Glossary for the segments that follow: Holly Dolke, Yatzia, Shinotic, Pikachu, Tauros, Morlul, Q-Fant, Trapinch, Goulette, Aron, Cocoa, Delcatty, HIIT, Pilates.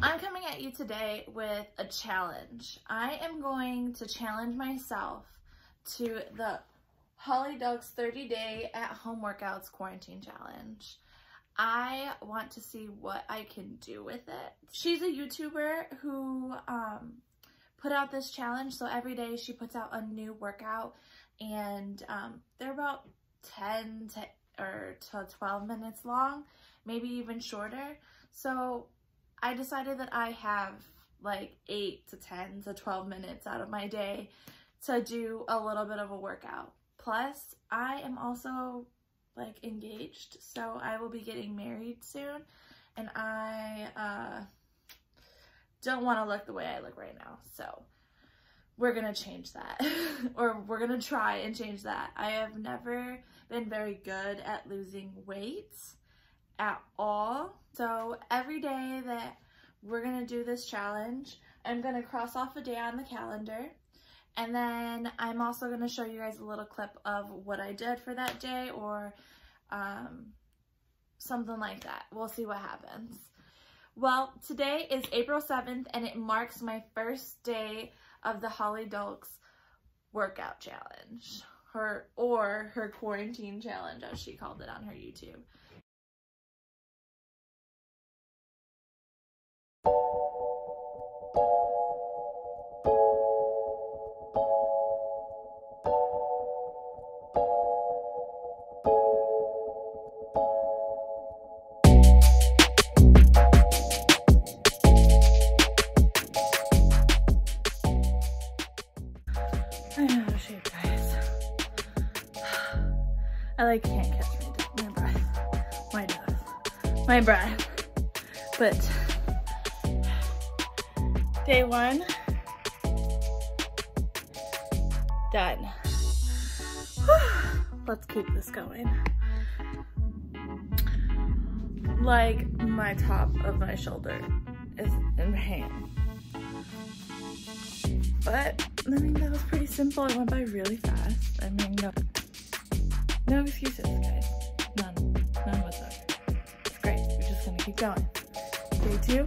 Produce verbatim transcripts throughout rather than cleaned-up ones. I'm coming at you today with a challenge. I am going to challenge myself to the Holly Dolke's thirty day at home workouts quarantine challenge. I want to see what I can do with it. She's a YouTuber who um, put out this challenge. So every day she puts out a new workout, and um, they're about ten to, or to twelve minutes long, maybe even shorter. So I decided that I have like eight to ten to twelve minutes out of my day to do a little bit of a workout. Plus, I am also like engaged, so I will be getting married soon, and I uh, don't want to look the way I look right now, so we're gonna change that. Or we're gonna try and change that. I have never been very good at losing weight at all. So every day that we're gonna do this challenge, I'm gonna cross off a day on the calendar, and then I'm also gonna show you guys a little clip of what I did for that day, or um, something like that. We'll see what happens. Well, today is April seventh, and it marks my first day of the Holly Dolke's workout challenge, her or her quarantine challenge, as she called it on her YouTube. I don't know how to shave, guys. I like can't catch my, my breath. My breath. My breath. But day one, done. Let's keep this going. Like, my top of my shoulder is in pain. But I mean, that was pretty simple. It went by really fast. I mean, no, no excuses, guys. None. None whatsoever. It's great. We're just gonna keep going. Day two,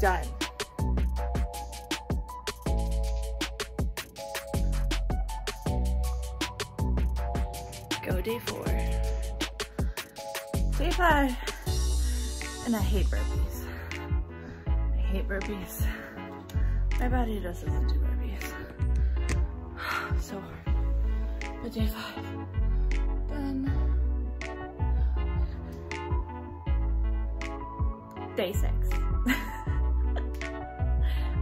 done. Go day four. Day five. And I hate burpees. I hate burpees. My body just doesn't do burpees. So hard. But day five, done. Day six.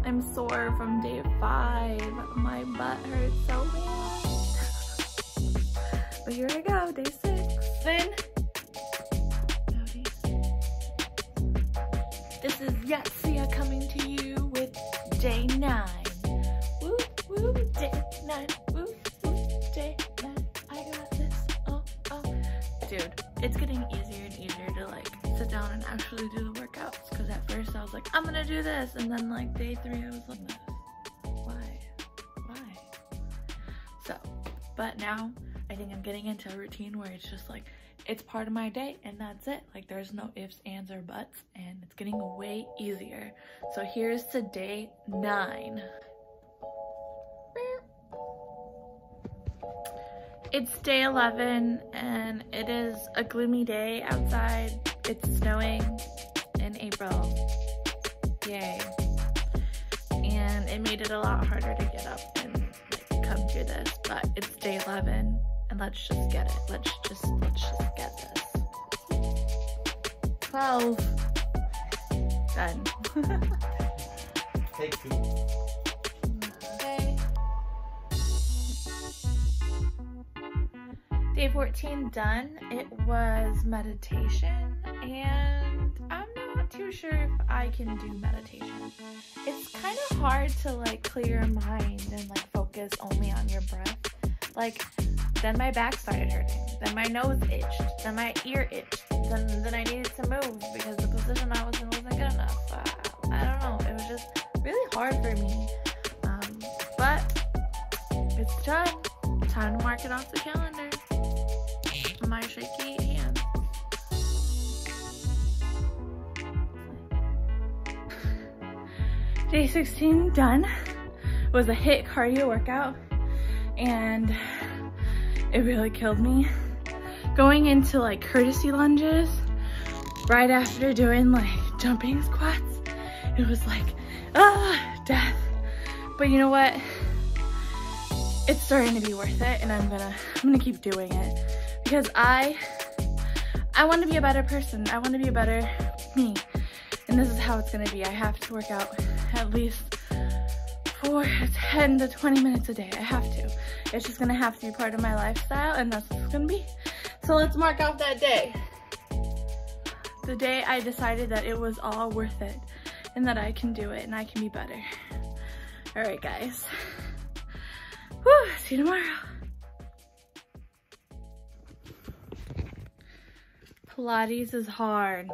I'm sore from day five. My butt hurts so bad. But here I go, day six. Then, this is Yatsia coming to you. Day nine. Woo, woo, day nine. Woo, woo, day nine. I got this. Oh, oh. Dude, it's getting easier and easier to like sit down and actually do the workouts. Because at first I was like, I'm gonna do this. And then like day three, I was like, this. Why? Why? So, but now I think I'm getting into a routine where it's just like, it's part of my day and that's it. Like, there's no ifs, ands, or buts, and it's getting way easier. So here's to day nine. It's day eleven, and it is a gloomy day outside. It's snowing in April. Yay. And it made it a lot harder to get up and like, come do this, but it's day eleven. And let's just get it. Let's just, let's just get this. twelve. Done. Take two. Okay. Day fourteen done. It was meditation, and I'm not too sure if I can do meditation. It's kind of hard to like clear your mind and like focus only on your breath. Like, then my back started hurting, then my nose itched, then my ear itched, then, then I needed to move because the position I was in wasn't good enough. Uh, I don't know, it was just really hard for me. Um, but it's done. Time to mark it off the calendar. My shaky hand. Day sixteen done. It was a HIIT cardio workout and it really killed me. Going into like courtesy lunges right after doing like jumping squats, it was like, ah, death. But you know what? It's starting to be worth it, and I'm gonna I'm gonna keep doing it because I I want to be a better person. I want to be a better me, and this is how it's gonna be. I have to work out at least for ten to twenty minutes a day. I have to. It's just gonna have to be part of my lifestyle, and that's what it's gonna be. So let's mark out that day. The day I decided that it was all worth it and that I can do it and I can be better. All right, guys. Whew, see you tomorrow. Pilates is hard.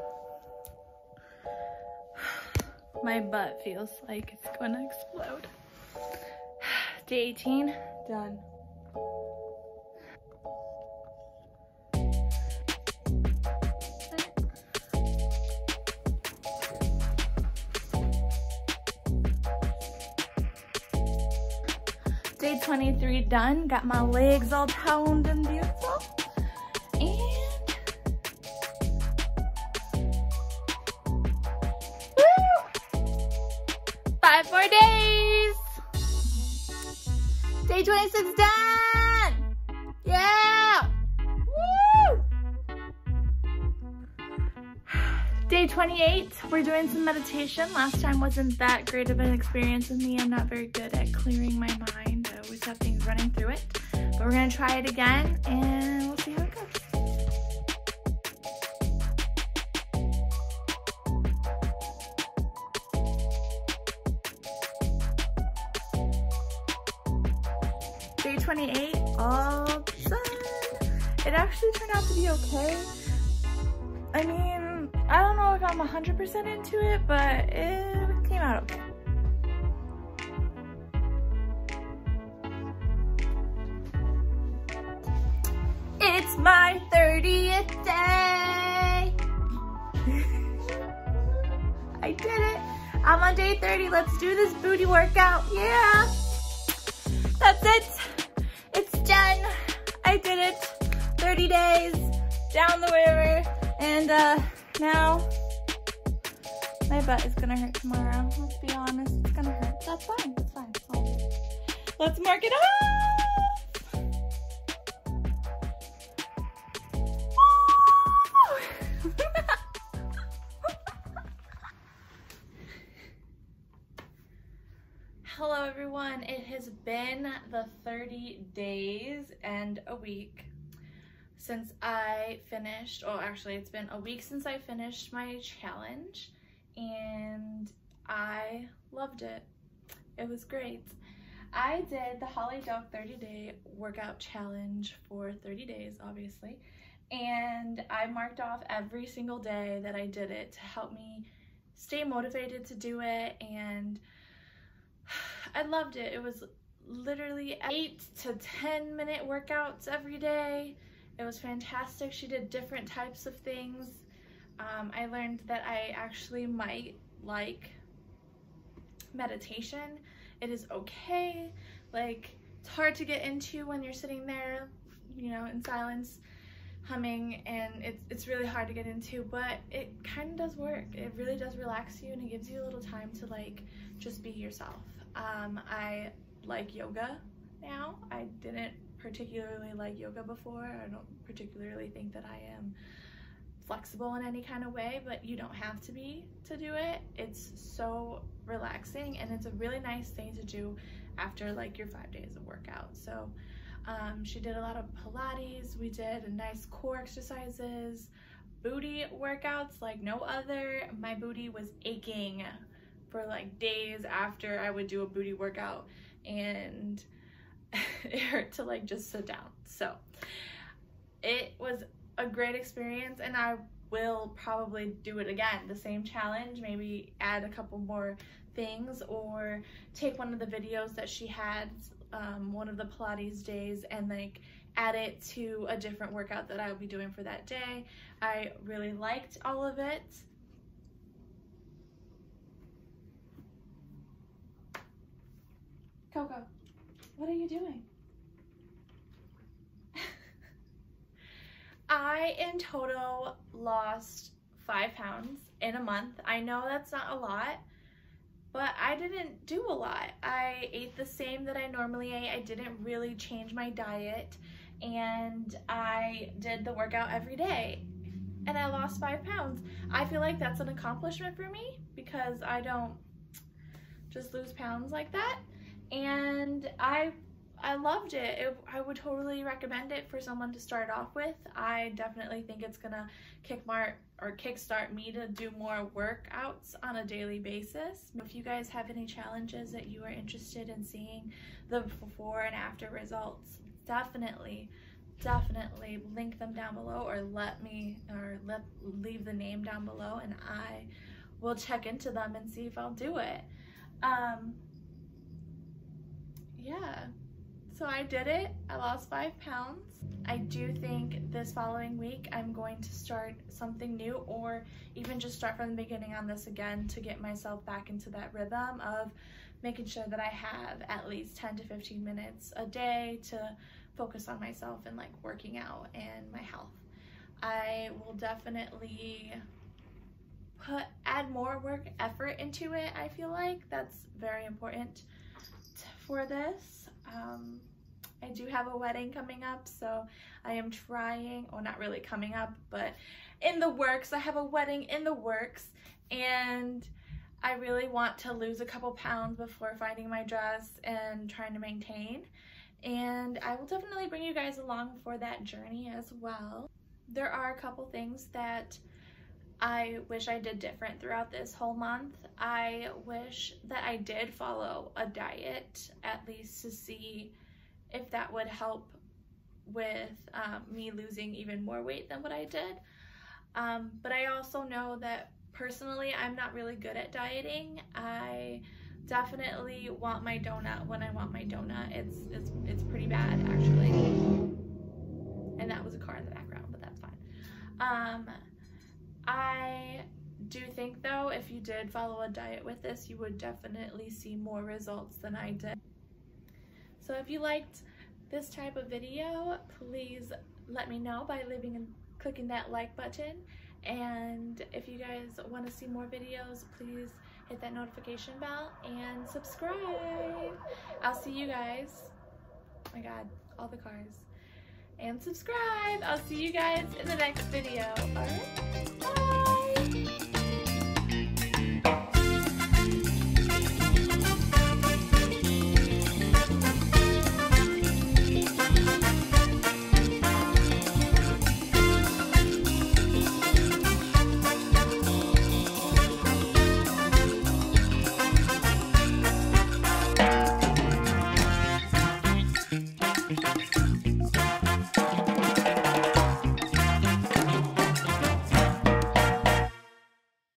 My butt feels like it's gonna explode. Day eighteen, done. Day twenty-three done, got my legs all toned and beautiful. And woo! Five more days. Day twenty-six done. Yeah. Woo! Day twenty-eight, we're doing some meditation. Last time wasn't that great of an experience with me. I'm not very good at clearing my mind. Have things running through it, but we're gonna try it again and we'll see how it goes. Day twenty-eight, all done. It actually turned out to be okay. I mean, I don't know if I'm one hundred percent into it, but it came out okay. It's my thirtieth day. I did it. I'm on day thirty. Let's do this booty workout. Yeah. That's it. It's done. I did it. thirty days down the river. And uh, now my butt is going to hurt tomorrow. Let's be honest. It's going to hurt. That's fine. That's fine. Let's mark it up. Hello everyone, it has been the thirty days and a week since I finished, oh actually it's been a week since I finished my challenge, and I loved it. It was great. I did the Holly Dolke thirty day workout challenge for thirty days obviously, and I marked off every single day that I did it to help me stay motivated to do it, and I loved it. It was literally eight to ten minute workouts every day. It was fantastic. She did different types of things. Um, I learned that I actually might like meditation. It is okay. Like, it's hard to get into when you're sitting there, you know, in silence, humming, and it's, it's really hard to get into, but it kind of does work. It really does relax you, and it gives you a little time to like just be yourself. Um, I like yoga now. I didn't particularly like yoga before. I don't particularly think that I am flexible in any kind of way, but you don't have to be to do it. It's so relaxing, and it's a really nice thing to do after like your five days of workout. So Um, she did a lot of Pilates, we did nice core exercises, booty workouts like no other. My booty was aching for like days after I would do a booty workout, and it hurt to like just sit down. So it was a great experience, and I will probably do it again, the same challenge, maybe add a couple more things or take one of the videos that she had, Um, one of the Pilates days, and like add it to a different workout that I'll be doing for that day. I really liked all of it. Cocoa, what are you doing? I, in total, lost five pounds in a month. I know that's not a lot, but I didn't do a lot. I ate the same that I normally ate. I didn't really change my diet, and I did the workout every day, and I lost five pounds. I feel like that's an accomplishment for me because I don't just lose pounds like that, and I I loved it. it. I would totally recommend it for someone to start off with. I definitely think it's gonna kick mark or kickstart me to do more workouts on a daily basis. If you guys have any challenges that you are interested in seeing the before and after results, definitely, definitely link them down below, or let me or let leave the name down below, and I will check into them and see if I'll do it. Um, yeah. So I did it, I lost five pounds. I do think this following week I'm going to start something new, or even just start from the beginning on this again to get myself back into that rhythm of making sure that I have at least ten to fifteen minutes a day to focus on myself and like working out and my health. I will definitely put add more work effort into it. I feel like that's very important for this. Um, I do have a wedding coming up, so I am trying, or well, not really coming up, but in the works. I have a wedding in the works, and I really want to lose a couple pounds before finding my dress and trying to maintain. And I will definitely bring you guys along for that journey as well. There are a couple things that I wish I did different throughout this whole month. I wish that I did follow a diet, at least to see if that would help with um, me losing even more weight than what I did. Um, but I also know that personally, I'm not really good at dieting. I definitely want my donut when I want my donut. It's, it's, it's pretty bad, actually. And that was a car in the background, but that's fine. Um, I do think though, if you did follow a diet with this, you would definitely see more results than I did. So if you liked this type of video, please let me know by leaving and clicking that like button. And if you guys want to see more videos, please hit that notification bell and subscribe. I'll see you guys. Oh my God, all the cars. And subscribe. I'll see you guys in the next video. All right, bye.